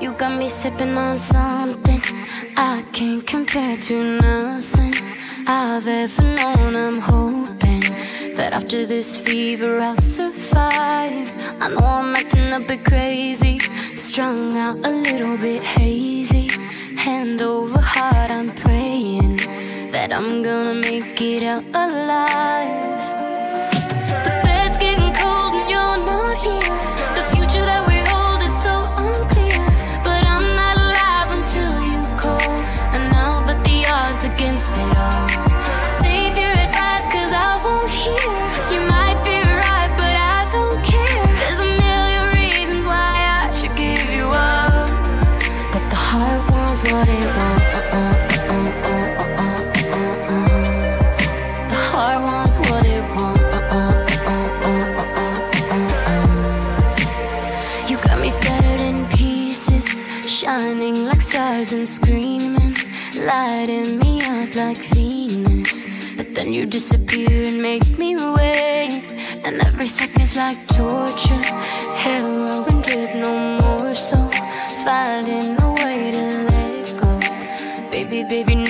You got me sipping on something I can't compare to nothing I've ever known. I'm hoping that after this fever I'll survive. I know I'm acting a bit crazy, strung out a little bit hazy. Hand over heart, I'm praying that I'm gonna make it out alive. Shining like stars and screaming, lighting me up like Venus. But then you disappear and make me wait, and every second's like torture. Heroin drip, no more, so finding a way to let go. Baby, baby,